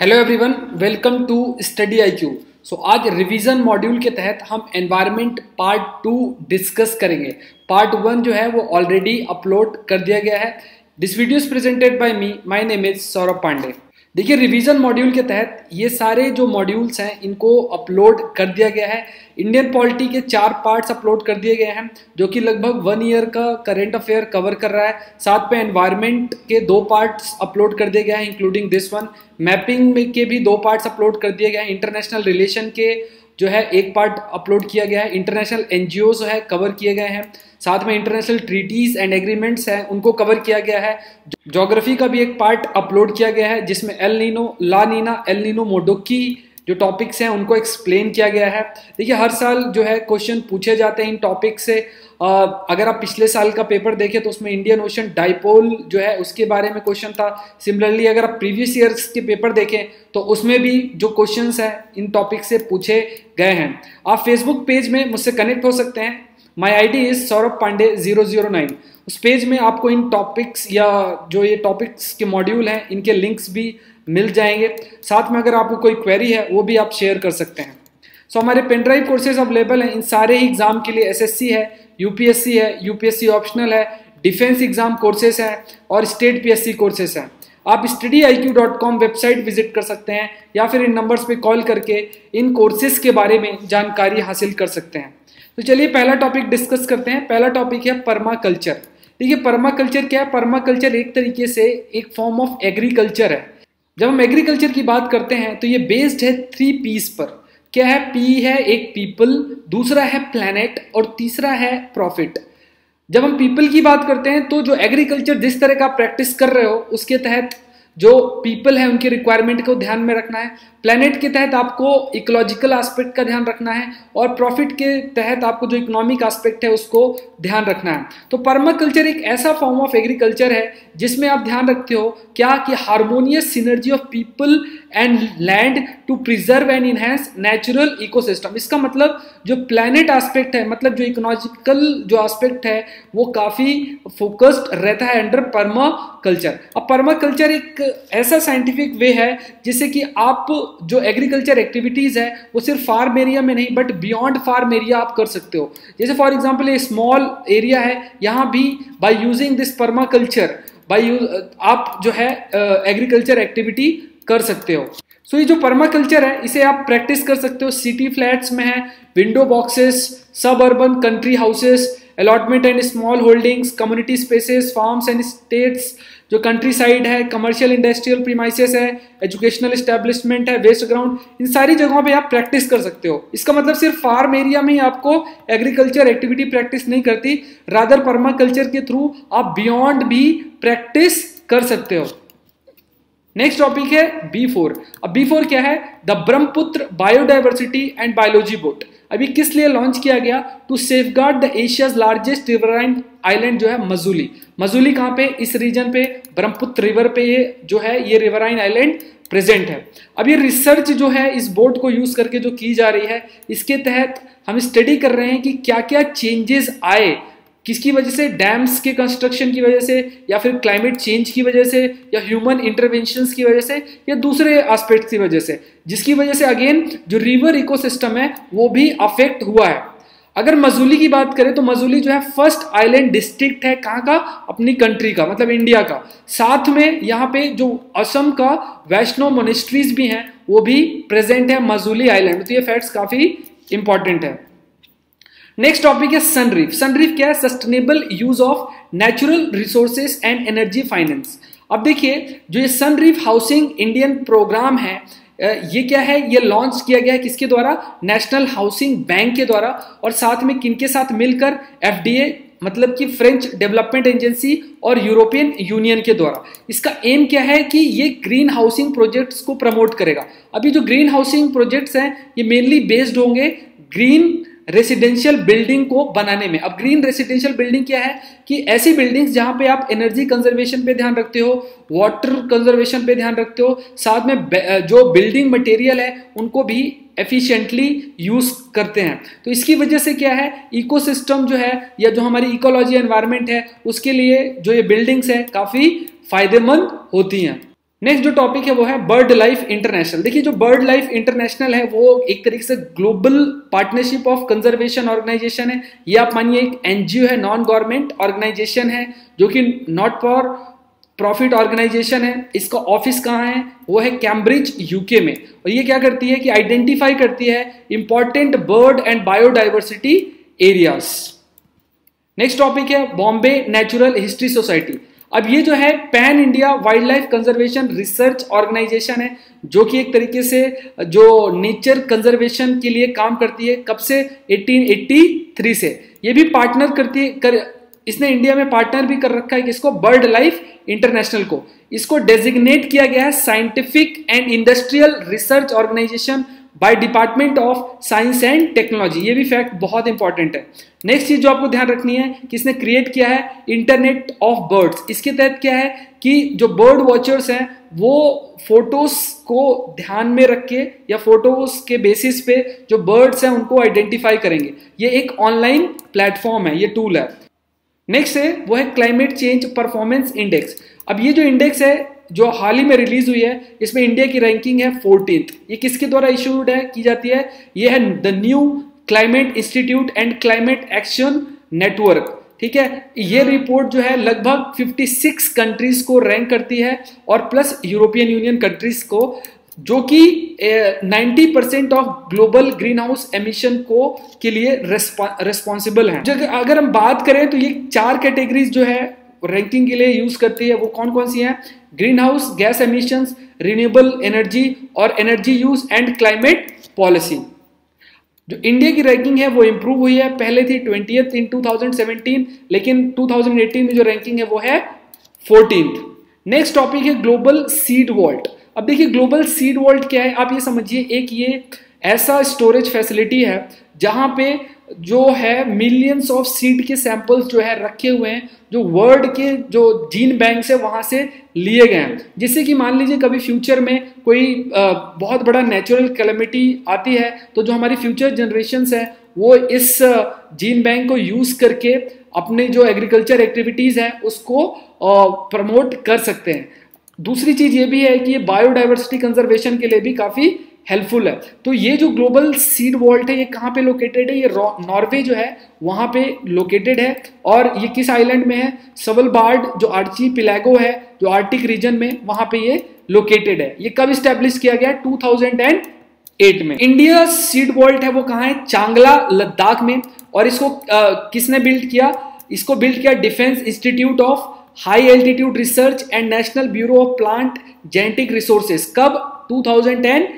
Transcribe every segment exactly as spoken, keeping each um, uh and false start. Hello everyone, welcome to study I Q. So आज revision module के तहत हम एनवायरनमेंट पार्ट टू डिस्कस करेंगे। पार्ट वन जो है वो ऑलरेडी अपलोड कर दिया गया है। This video is presented by me, my name is Saurabh Pandey. देखिए, रिवीजन मॉड्यूल के तहत ये सारे जो मॉड्यूल्स हैं इनको अपलोड कर दिया गया है। इंडियन पॉलिटी के चार पार्ट्स अपलोड कर दिए गए हैं जो कि लगभग वन ईयर का करेंट अफेयर कवर कर रहा है। साथ में एनवायरनमेंट के दो पार्ट्स अपलोड कर दिए गए हैं, इंक्लूडिंग दिस वन। मैपिंग में के भी दो पार्ट्स अपलोड कर दिए गए हैं। इंटरनेशनल रिलेशन के जो है एक पार्ट अपलोड किया गया है। इंटरनेशनल एनजीओ जो है कवर किए गए हैं। साथ में इंटरनेशनल ट्रीटीज एंड एग्रीमेंट्स हैं, उनको कवर किया गया है। ज्योग्राफी का भी एक पार्ट अपलोड किया गया है जिसमें El Nino, La Nina, El Nino Modoki जो टॉपिक्स हैं उनको एक्सप्लेन किया गया है। देखिए, हर साल जो है क्वेश्चन पूछे जाते हैं इन टॉपिक्स से। अगर आप पिछले साल का पेपर देखें तो उसमें इंडियन ओशन डाइपोल जो है उसके बारे में क्वेश्चन था। सिमिलरली अगर आप प्रीवियस ईयर्स के पेपर देखें तो उसमें भी जो क्वेश्चंस हैं इन टॉपिक से पूछे गए हैं। आप फेसबुक पेज में मुझसे कनेक्ट हो सकते हैं। My I D is Saurabh Pandey zero zero nine. उस पेज में आपको इन टॉपिक्स या जो ये टॉपिक्स के मॉड्यूल हैं इनके लिंक्स भी मिल जाएंगे। साथ में अगर आपको कोई क्वेरी है वो भी आप शेयर कर सकते हैं। सो so, हमारे पेनड्राइव कोर्सेज अवेलेबल हैं इन सारे ही एग्जाम के लिए। एसएससी है, यूपीएससी है, यूपीएससी ऑप्शनल है, डिफेंस एग्जाम कोर्सेज हैं और स्टेट पीएससी कोर्सेज हैं। आप study I Q dot com website visit कर सकते हैं या फिर इन नंबर्स पे कॉल करके इन कोर्सेज के बारे में जानकारी हासिल कर सकते हैं। तो चलिए पहला टॉपिक डिस्कस करते हैं। पहला टॉपिक है पर्माकल्चर। देखिए, पर्माकल्चर क्या है? पर्माकल्चर एक तरीके से एक फॉर्म ऑफ एग्रीकल्चर है। जब हम एग्रीकल्चर की बात करते हैं तो ये बेस्ड है थ्री पीस पर। क्या है? पी है एक पीपल, दूसरा है प्लैनेट और तीसरा है प्रॉफिट। जब हम पीपल की बात करते हैं तो जो एग्रीकल्चर जिस तरह का प्रैक्टिस कर रहे हो उसके तहत जो पीपल है उनकी रिक्वायरमेंट को ध्यान में रखना है। प्लैनेट के तहत आपको इकोलॉजिकल एस्पेक्ट का ध्यान रखना है और प्रॉफिट के तहत आपको जो इकोनॉमिक एस्पेक्ट है उसको ध्यान रखना है। तो पर्माकल्चर एक ऐसा फॉर्म ऑफ एग्रीकल्चर है जिसमें आप ध्यान रखते हो क्या कि harmonious synergy of people and land to preserve and enhance natural ecosystem. इसका मतलब जो प्लैनेट एस्पेक्ट है, मतलब जो इकोलॉजिकल जो एस्पेक्ट है वो काफ़ी फोकस्ड रहता है अंडर पर्माकल्चर। अब पर्माकल्चर एक ऐसा साइंटिफिक वे है जिससे कि आप जो एग्रीकल्चर एक्टिविटीज है वो सिर्फ फार्म एरिया में नहीं बट बियॉन्ड फार्म एरिया आप कर सकते हो। जैसे फॉर एग्जांपल ये स्मॉल एरिया है, यहाँ भी by using this permaculture by आप जो है एग्रीकल्चर uh, एक्टिविटी कर सकते हो। सो so, ये जो पर्माकल्चर है इसे आप प्रैक्टिस कर सकते हो। सिटी फ्लैट्स में है, विंडो बॉक्सेस, सब urban country houses, allotment and small holdings, community spaces, farms and states, जो कंट्री साइड है, कमर्शियल इंडस्ट्रियल प्रीमाइसेस है, एजुकेशनल एस्टेब्लिशमेंट है, वेस्ट ग्राउंड, इन सारी जगहों पे आप प्रैक्टिस कर सकते हो। इसका मतलब सिर्फ फार्म एरिया में ही आपको एग्रीकल्चर एक्टिविटी प्रैक्टिस नहीं करती, रादर पर्माकल्चर के थ्रू आप बियॉन्ड भी प्रैक्टिस कर सकते हो। नेक्स्ट टॉपिक है बी फोर। अब बी फोर क्या है? The Brahmaputra biodiversity and biology board. अभी किस लिए लॉन्च किया गया? To safeguard the Asia's largest riverine island जो है मजूली। मजूली कहाँ पे? इस रीजन पे ब्रह्मपुत्र रिवर पे ये जो है ये रिवराइन आइलैंड प्रेजेंट है। अब ये रिसर्च जो है इस बोर्ड को यूज करके जो की जा रही है इसके तहत हम स्टडी कर रहे हैं कि क्या क्या चेंजेस आए, किसकी वजह से, डैम्स के कंस्ट्रक्शन की वजह से या फिर क्लाइमेट चेंज की वजह से या ह्यूमन इंटरवेंशंस की वजह से या दूसरे एस्पेक्ट्स की वजह से, जिसकी वजह से अगेन जो रिवर इकोसिस्टम है वो भी अफेक्ट हुआ है। अगर मजूली की बात करें तो मजूली जो है फर्स्ट आइलैंड डिस्ट्रिक्ट है कहाँ का? अपनी कंट्री का, मतलब इंडिया का। साथ में यहाँ पे जो असम का वैष्णो मोनेस्ट्रीज भी हैं वो भी प्रेजेंट है मजूली आइलैंड। तो ये फैक्ट्स काफ़ी इंपॉर्टेंट है। नेक्स्ट टॉपिक है सनरीफ। सनरीफ क्या है? Sustainable use of natural resources and energy finance. अब देखिए, जो ये सनरीफ हाउसिंग इंडियन प्रोग्राम है ये क्या है? ये लॉन्च किया गया है किसके द्वारा? नेशनल हाउसिंग बैंक के द्वारा और साथ में किनके साथ मिलकर? एफडीए, मतलब कि फ्रेंच डेवलपमेंट एजेंसी और यूरोपियन यूनियन के द्वारा। इसका एम क्या है? कि ये ग्रीन हाउसिंग प्रोजेक्ट्स को प्रमोट करेगा। अभी जो ग्रीन हाउसिंग प्रोजेक्ट्स हैं ये मेनली बेस्ड होंगे ग्रीन रेसिडेंशियल बिल्डिंग को बनाने में। अब ग्रीन रेसिडेंशियल बिल्डिंग क्या है? कि ऐसी बिल्डिंग्स जहां पे आप एनर्जी कंजर्वेशन पे ध्यान रखते हो, वाटर कंजर्वेशन पे ध्यान रखते हो, साथ में जो बिल्डिंग मटेरियल है उनको भी एफिशिएंटली यूज करते हैं। तो इसकी वजह से क्या है, इकोसिस्टम जो है या जो हमारी इकोलॉजी एनवायरनमेंट है उसके लिए जो ये बिल्डिंग्स है काफ़ी फायदेमंद होती हैं। नेक्स्ट जो टॉपिक है वो है बर्ड लाइफ इंटरनेशनल। देखिए जो बर्ड लाइफ इंटरनेशनल है वो एक तरीके से global partnership of conservation organisation है। ये आप मानिए एक एनजीओ है, नॉन गवर्नमेंट ऑर्गेनाइजेशन है जो कि नॉट फॉर प्रॉफिट ऑर्गेनाइजेशन है। इसका ऑफिस कहाँ है? वो है कैम्ब्रिज यूके में। और ये क्या करती है कि आइडेंटिफाई करती है important bird and biodiversity areas. Next topic है बॉम्बे नेचुरल हिस्ट्री सोसाइटी। अब ये जो है pan India wildlife conservation research organisation है जो कि एक तरीके से जो नेचर कंजर्वेशन के लिए काम करती है। कब से? अठारह सौ तिरासी से। ये भी पार्टनर करती है कर, इसने इंडिया में पार्टनर भी कर रखा है किसको? बर्ड लाइफ इंटरनेशनल को। इसको डेजिग्नेट किया गया है scientific and industrial research organisation by department of science and technology. ये भी फैक्ट बहुत इंपॉर्टेंट है। नेक्स्ट चीज जो आपको ध्यान रखनी है कि इसने क्रिएट किया है इंटरनेट ऑफ बर्ड्स। इसके तहत क्या है कि जो बर्ड वॉचर्स हैं वो फोटोज को ध्यान में रख के या फोटोज के बेसिस पे जो बर्ड्स हैं उनको आइडेंटिफाई करेंगे। ये एक ऑनलाइन प्लेटफॉर्म है, ये टूल है। नेक्स्ट है वो है क्लाइमेट चेंज परफॉर्मेंस इंडेक्स। अब ये जो इंडेक्स है जो हाल ही में रिलीज हुई है इसमें इंडिया की रैंकिंग है फोर्टीन्थ। ये किसके द्वारा इश्यूड है की जाती है? ये है the new climate institute and climate action network. ठीक है, ये रिपोर्ट जो है लगभग छप्पन कंट्रीज को रैंक करती है और प्लस यूरोपियन यूनियन कंट्रीज को, जो कि नब्बे percent of global greenhouse emission को के लिए रेस्पॉन्सिबल है। अगर हम बात करें तो ये चार कैटेगरीज जो है रैंकिंग के लिए यूज करती है। वो कौन कौन सी हैं? Greenhouse gas emissions, renewable energy और energy use and climate policy. जो इंडिया की रैंकिंग है वो इंप्रूव हुई है। पहले थी twentieth in two thousand seventeen, लेकिन टू थाउजेंड एटीन में जो रैंकिंग है वो है फोर्टीन्थ। नेक्स्ट टॉपिक है ग्लोबल सीड वॉल्ट। अब देखिए ग्लोबल सीड वॉल्ट क्या है, आप ये समझिए एक ये ऐसा स्टोरेज फैसिलिटी है जहां पे जो है मिलियंस ऑफ सीड के सैंपल्स जो है रखे हुए हैं जो वर्ल्ड के जो जीन बैंक से वहां से लिए गए हैं, जिससे कि मान लीजिए कभी फ्यूचर में कोई बहुत बड़ा नेचुरल कैलेमिटी आती है तो जो हमारी फ्यूचर जनरेशंस है वो इस जीन बैंक को यूज करके अपने जो एग्रीकल्चर एक्टिविटीज है उसको प्रमोट कर सकते हैं। दूसरी चीज ये भी है कि ये बायोडाइवर्सिटी कंजर्वेशन के लिए भी काफी हेल्पफुल है। तो ये जो ग्लोबल सीड वॉल्ट है ये कहाँ पे लोकेटेड है? ये नॉर्वे जो है वहाँ पे लोकेटेड है। और ये किस आइलैंड में है? स्वलबार्ड जो आर्चीपिलैगो है जो आर्टिक रीजन में, वहाँ पे ये लोकेटेड है। ये कब स्टैब्लिश किया गया? टू थाउजेंड एट में। इंडिया सीड वॉल्ट है वो कहाँ है? चांगला लद्दाख में। और इसको आ, किसने बिल्ड किया? इसको बिल्ड किया defence institute of high altitude research and national bureau of plant genetic resources. कब? Two thousand ten.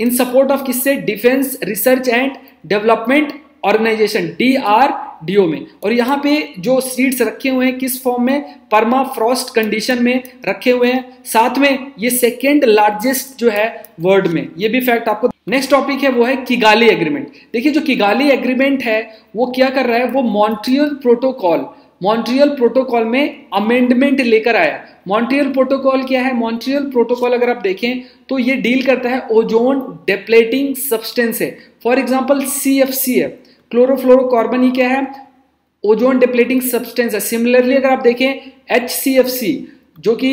In support of किससे? Defence research and development organisation D R D O में। और यहाँ पे जो सीड्स रखे हुए हैं किस फॉर्म में? परमा फ्रॉस्ट कंडीशन में रखे हुए हैं। साथ में ये सेकेंड लार्जेस्ट जो है वर्ल्ड में, ये भी फैक्ट आपको। नेक्स्ट टॉपिक है वो है किगाली एग्रीमेंट। देखिए जो किगाली एग्रीमेंट है वो क्या कर रहा है? वो मॉन्ट्रियल प्रोटोकॉल मॉन्ट्रियल प्रोटोकॉल में अमेंडमेंट लेकर आया। मॉन्ट्रियल प्रोटोकॉल क्या है? मॉन्ट्रियल प्रोटोकॉल अगर आप देखें तो ये डील करता है ओजोन डेप्लेटिंग सब्सटेंस है। For example C F C है, क्लोरोफ्लोरोकार्बन ही क्या है? ओजोन डेप्लेटिंग सब्सटेंस है। सिमिलरली अगर आप देखें एच सी एफ सी जो कि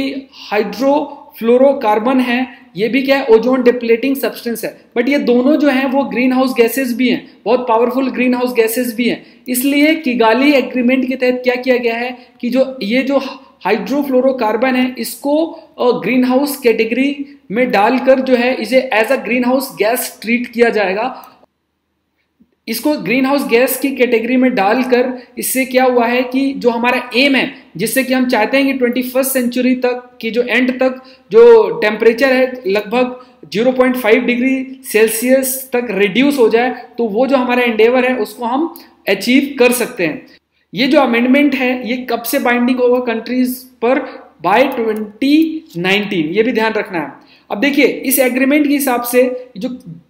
हाइड्रोफ्लोरोकार्बन है, ये भी क्या है? ओजोन डिप्लेटिंग सब्सटेंस है। बट ये दोनों जो हैं वो ग्रीन हाउस गैसेज भी हैं, बहुत पावरफुल ग्रीन हाउस गैसेज भी हैं। इसलिए किगाली एग्रीमेंट के तहत क्या किया गया है कि जो ये जो हाइड्रोफ्लोरोकार्बन है इसको ग्रीन हाउस कैटेगरी में डालकर जो है इसे as a greenhouse gas treat किया जाएगा। इसको ग्रीन हाउस गैस की कैटेगरी में डालकर इससे क्या हुआ है कि जो हमारा एम है जिससे कि हम चाहते हैं कि ट्वेंटी फर्स्ट सेंचुरी तक की जो एंड तक जो टेम्परेचर है लगभग zero point five degree Celsius तक रिड्यूस हो जाए, तो वो जो हमारा एंडेवर है उसको हम अचीव कर सकते हैं। ये जो अमेंडमेंट है ये कब से बाइंडिंग होगा कंट्रीज पर? बाय ट्वेंटी नाइनटीन, ये भी ध्यान रखना है। अब देखिए इस एग्रीमेंट के हिसाब से जो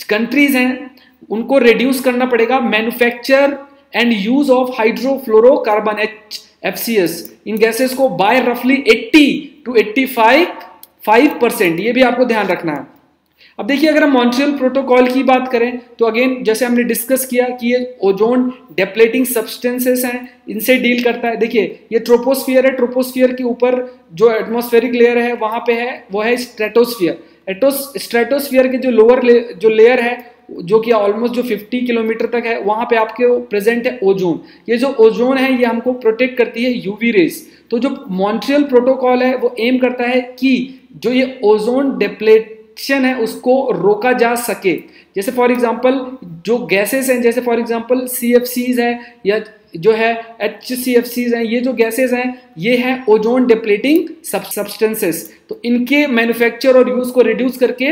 कंट्रीज हैं उनको रिड्यूस करना पड़ेगा manufacture and use of hydrofluorocarbon H F C S इन गैसेस को बाय रफली eighty to eighty five percent. ये भी आपको ध्यान रखना है। अब देखिए अगर हम मॉन्ट्रियल प्रोटोकॉल की बात करें तो अगेन जैसे हमने डिस्कस किया कि ये ओजोन डेप्लेटिंग सब्सटेंसेस हैं, इनसे डील करता है। देखिए ये ट्रोपोस्फियर है, ट्रोपोस्फियर के ऊपर जो एटमॉस्फेरिक लेयर है वहाँ पे है वो है स्ट्रेटोस्फियर। एटोस स्ट्रेटोस्फियर के जो लोअर ले, जो लेयर है जो कि ऑलमोस्ट जो पचास किलोमीटर तक है वहाँ पे आपके प्रेजेंट है ओजोन। ये जो ओजोन है ये हमको प्रोटेक्ट करती है यूवी रेज। तो जो मॉन्ट्रियल प्रोटोकॉल है वो एम करता है कि जो ये ओजोन डेप्लेट है उसको रोका जा सके। जैसे फॉर एग्जांपल जो गैसेस हैं, जैसे फॉर एग्जांपल सीएफसीज है या जो है एचसीएफसीज हैं, ये जो गैसेस हैं ये हैं ओजोन डिप्लेटिंग सब्सटेंसेस। तो इनके मैन्युफैक्चर और यूज को रिड्यूस करके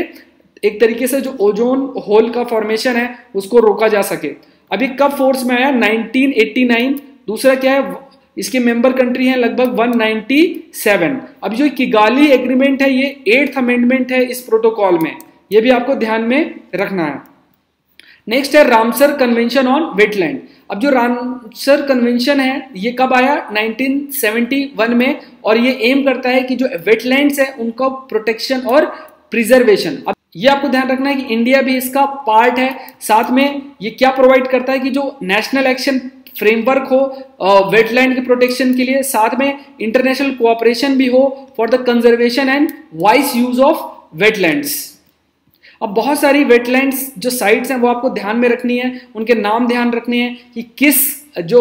एक तरीके से जो ओजोन होल का फॉर्मेशन है उसको रोका जा सके। अभी कब फोर्स में आया? Nineteen eighty nine. दूसरा क्या है, इसके मेंबर कंट्री हैं लगभग एक सौ सत्तानवे। अब जो किगाली एग्रीमेंट है ये एट्थ अमेंडमेंट है इस प्रोटोकॉल में, ये भी आपको ध्यान में रखना है। नेक्स्ट है रामसर कन्वेंशन ऑन वेटलैंड। अब जो रामसर कन्वेंशन है ये कब आया? नाइनटीन सेवेंटी वन में, और ये एम करता है कि जो वेटलैंड्स है उनका प्रोटेक्शन और प्रिजर्वेशन। अब ये आपको ध्यान रखना है कि इंडिया भी इसका पार्ट है। साथ में ये क्या प्रोवाइड करता है कि जो नेशनल एक्शन फ्रेमवर्क हो वेटलैंड के प्रोटेक्शन के लिए, साथ में इंटरनेशनल कोऑपरेशन भी हो for the conservation and wise use of wetlands. अब बहुत सारी वेटलैंड्स जो साइट्स हैं वो आपको ध्यान में रखनी है, उनके नाम ध्यान रखने हैं कि किस जो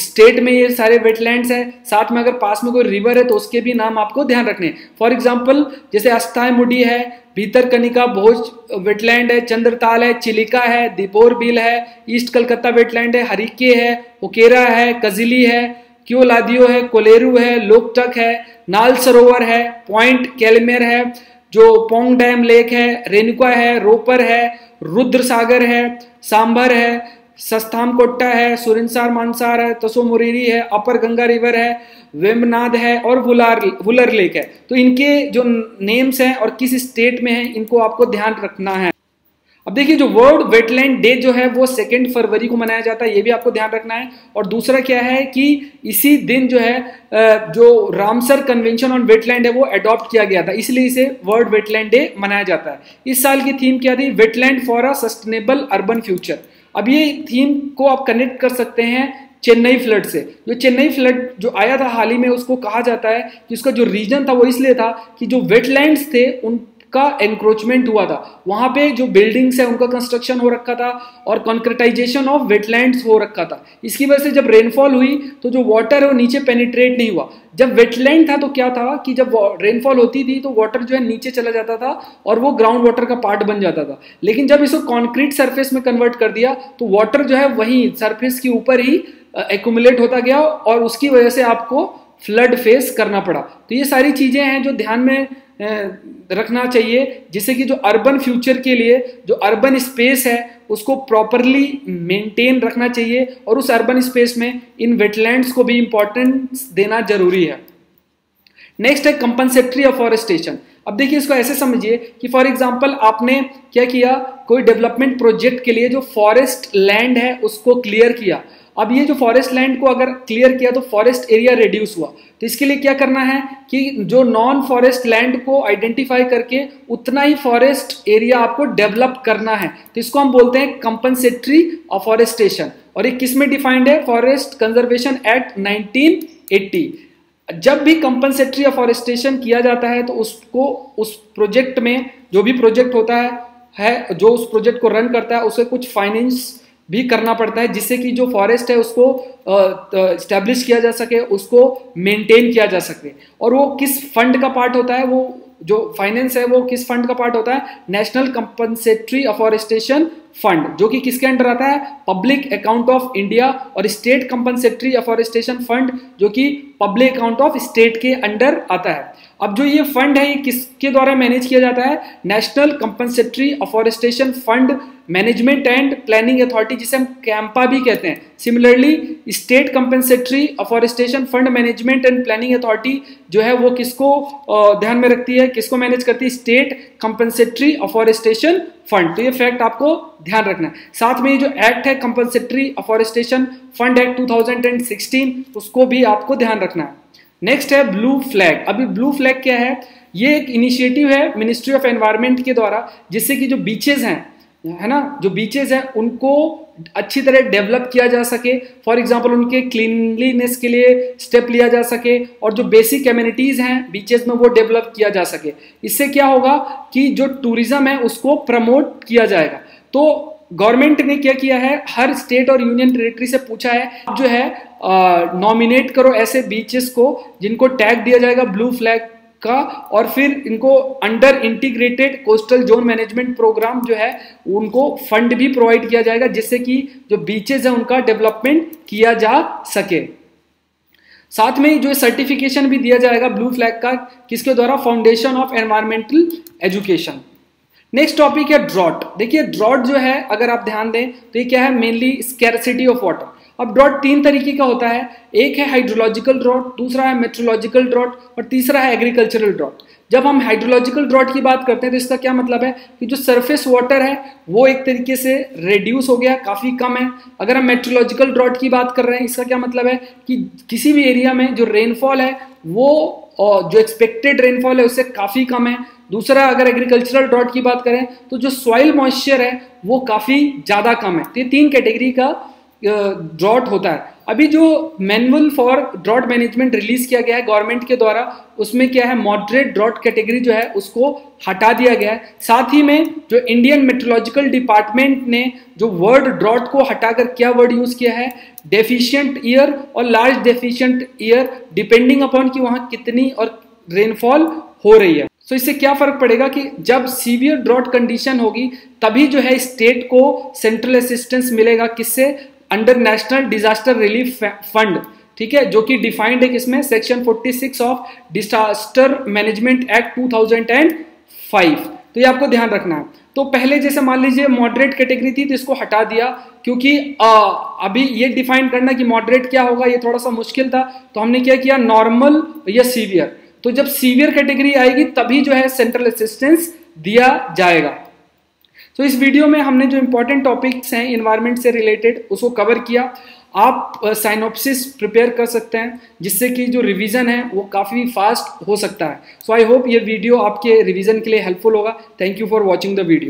स्टेट में ये सारे वेटलैंड्स हैं। साथ में अगर पास में कोई रिवर है तो उसके भी नाम आपको ध्यान रखने हैं। फॉर एग्जांपल जैसे अस्थायमुडी है, भीतरकनिका भोज वेटलैंड है, चंद्रताल है, चिलिका है, दीपोर बील है, ईस्ट कलकत्ता वेटलैंड है, हरिके है, ओकेरा है, कजिली है, क्योलादियो है, कोलेरू है, लोकटक है, नाल सरोवर है, पॉइंट कैलमेर है, जो पोंग डैम लेक है, रेणुका है, रोपर है, रुद्र सागर है, सांभर है, सस्थाम कोट्टा है, सुरिनसार मानसार है, तसो मुरीरी है, अपर गंगा रिवर है, वेमनाद है और वुलार वुलर लेक है। तो इनके जो नेम्स हैं और किस स्टेट में हैं इनको आपको ध्यान रखना है। अब देखिए जो वर्ल्ड वेटलैंड डे जो है वो सेकेंड फरवरी को मनाया जाता है, ये भी आपको ध्यान रखना है। और दूसरा क्या है कि इसी दिन जो है जो रामसर कन्वेंशन ऑन वेटलैंड है वो एडॉप्ट किया गया था, इसलिए इसे वर्ल्ड वेटलैंड डे मनाया जाता है। इस साल की थीम क्या थी? Wetland for a sustainable urban future. अब ये थीम को आप कनेक्ट कर सकते हैं चेन्नई फ्लड से। जो चेन्नई फ्लड जो आया था हाल ही में उसको कहा जाता है कि उसका जो रीजन था वो इसलिए था कि जो वेटलैंड्स थे उन का एनक्रोचमेंट हुआ था, वहां पे जो बिल्डिंग्स है उनका कंस्ट्रक्शन हो रखा था और कंक्रीटाइजेशन ऑफ वेटलैंड्स हो रखा था। इसकी वजह से जब रेनफॉल हुई तो जो वाटर है वो नीचे पेनिट्रेट नहीं हुआ। जब वेटलैंड था तो क्या था कि जब रेनफॉल होती थी तो वाटर जो है नीचे चला जाता था और वो ग्राउंड वाटर का पार्ट बन जाता था, लेकिन जब इसको कॉन्क्रीट सर्फेस में कन्वर्ट कर दिया तो वाटर जो है वही सर्फेस के ऊपर ही एक्यूमुलेट होता गया और उसकी वजह से आपको फ्लड फेस करना पड़ा। तो ये सारी चीजें हैं जो ध्यान में रखना चाहिए, जिससे कि जो अर्बन फ्यूचर के लिए जो अर्बन स्पेस है उसको प्रॉपरली मेंटेन रखना चाहिए और उस अर्बन स्पेस में इन वेटलैंड्स को भी इम्पोर्टेंस देना जरूरी है। नेक्स्ट है कंपनसेटरी अफॉरेस्टेशन। अब देखिए इसको ऐसे समझिए कि फॉर एग्जांपल आपने क्या किया, कोई डेवलपमेंट प्रोजेक्ट के लिए जो फॉरेस्ट लैंड है उसको क्लियर किया। अब ये जो फॉरेस्ट लैंड को अगर क्लियर किया तो फॉरेस्ट एरिया रिड्यूस हुआ, तो इसके लिए क्या करना है कि जो नॉन फॉरेस्ट लैंड को आइडेंटिफाई करके उतना ही फॉरेस्ट एरिया आपको डेवलप करना है। तो इसको हम बोलते हैं कंपनसेटरी अफॉरेस्टेशन। और ये किस में डिफाइंड है? Forest conservation act nineteen eighty. जब भी कंपनसेटरी अफॉरेस्टेशन किया जाता है तो उसको उस प्रोजेक्ट में जो भी प्रोजेक्ट होता है, है जो उस प्रोजेक्ट को रन करता है उसे कुछ फाइनेंस भी करना पड़ता है, जिससे कि जो फॉरेस्ट है उसको इस्टेब्लिश किया जा सके, उसको मेंटेन किया जा सके। और वो किस फंड का पार्ट होता है, वो जो फाइनेंस है वो किस फंड का पार्ट होता है? नेशनल कंपनसेटरी अफॉरेस्टेशन फंड, जो कि किसके अंडर आता है? Public account of India. और स्टेट कंपनसेटरी अफॉरेस्टेशन फंड जो कि पब्लिक अकाउंट ऑफ स्टेट के अंडर आता है। अब जो ये फंड है ये किसके द्वारा मैनेज किया जाता है? National compensatory afforestation fund management and planning authority, जिसे हम कैम्पा भी कहते हैं। Similarly state compensatory afforestation fund management and planning authority जो है वो किसको ध्यान में रखती है, किसको मैनेज करती है? State compensatory afforestation fund. तो ये फैक्ट आपको ध्यान रखना है। साथ में ये जो एक्ट है compensatory afforestation fund act two thousand sixteen, उसको भी आपको ध्यान रखना है। नेक्स्ट है ब्लू फ्लैग। अभी ब्लू फ्लैग क्या है? ये एक इनिशिएटिव है मिनिस्ट्री ऑफ एनवायरनमेंट के द्वारा, जिससे कि जो बीचेस हैं है ना जो बीचेस हैं उनको अच्छी तरह डेवलप किया जा सके, फॉर एग्जांपल उनके क्लीनलीनेस के लिए स्टेप लिया जा सके और जो बेसिक एमिनिटीज़ हैं बीचेस में वो डेवलप किया जा सके। इससे क्या होगा कि जो टूरिज़्म है उसको प्रमोट किया जाएगा। तो गवर्नमेंट ने क्या किया है, हर स्टेट और यूनियन टेरिटरी से पूछा है जो है नॉमिनेट करो ऐसे बीचेस को जिनको टैग दिया जाएगा ब्लू फ्लैग का, और फिर इनको under integrated coastal zone management programme जो है उनको फंड भी प्रोवाइड किया जाएगा, जिससे कि जो बीचेस हैं उनका डेवलपमेंट किया जा सके। साथ में जो सर्टिफिकेशन भी दिया जाएगा ब्लू फ्लैग का, किसके द्वारा, foundation of environmental education. Next topic है ड्रॉट। देखिए ड्रॉट जो है अगर आप ध्यान दें तो ये क्या है, मेनली स्कैरसिटी ऑफ वाटर। अब ड्रॉट तीन तरीके का होता है, एक है हाइड्रोलॉजिकल ड्रॉट, दूसरा है मेट्रोलॉजिकल ड्रॉट और तीसरा है एग्रीकल्चरल ड्रॉट। जब हम हाइड्रोलॉजिकल ड्रॉट की बात करते हैं तो इसका क्या मतलब है कि जो सरफेस वाटर है वो एक तरीके से रिड्यूस हो गया, काफ़ी कम है। अगर हम मेट्रोलॉजिकल ड्रॉट की बात कर रहे हैं, इसका क्या मतलब है कि किसी भी एरिया में जो रेनफॉल है वो जो एक्सपेक्टेड रेनफॉल है उससे काफ़ी कम है। दूसरा, अगर एग्रीकल्चरल ड्रॉट की बात करें तो जो सॉइल मॉइस्चर है वो काफ़ी ज़्यादा कम है। तो ये तीन कैटेगरी का ड्रॉट होता है। अभी जो manual for drought management release किया गया है गवर्नमेंट के द्वारा, उसमें क्या है मॉडरेट ड्रॉट कैटेगरी जो है उसको हटा दिया गया है। साथ ही में जो इंडियन मेट्रोलॉजिकल डिपार्टमेंट ने जो वर्ड ड्रॉट को हटाकर क्या वर्ड यूज़ किया है, डेफिशिएंट ईयर और large deficient year, depending upon कि वहाँ कितनी और रेनफॉल हो रही है। तो so, इससे क्या फर्क पड़ेगा कि जब सीवियर ड्रॉट कंडीशन होगी तभी जो है स्टेट को सेंट्रल असिस्टेंस मिलेगा, किससे, under national disaster relief fund, ठीक है, जो कि डिफाइंड है किसमें, सेक्शन छियालीस ऑफ डिजास्टर मैनेजमेंट एक्ट दो हज़ार पाँच। तो ये आपको ध्यान रखना है। तो पहले जैसे मान लीजिए मॉडरेट कैटेगरी थी तो इसको हटा दिया, क्योंकि आ, अभी ये डिफाइन करना कि मॉडरेट क्या होगा ये थोड़ा सा मुश्किल था, तो हमने क्या किया नॉर्मल या सीवियर। तो जब सीवियर कैटेगरी आएगी तभी जो है सेंट्रल असिस्टेंस दिया जाएगा। तो इस वीडियो में हमने जो इम्पोर्टेंट टॉपिक्स हैं एनवायरनमेंट से रिलेटेड उसको कवर किया। आप साइनोप्सिस प्रिपेयर कर सकते हैं जिससे कि जो रिवीजन है वो काफ़ी फास्ट हो सकता है। सो आई होप ये वीडियो आपके रिवीजन के लिए हेल्पफुल होगा। Thank you for watching the video.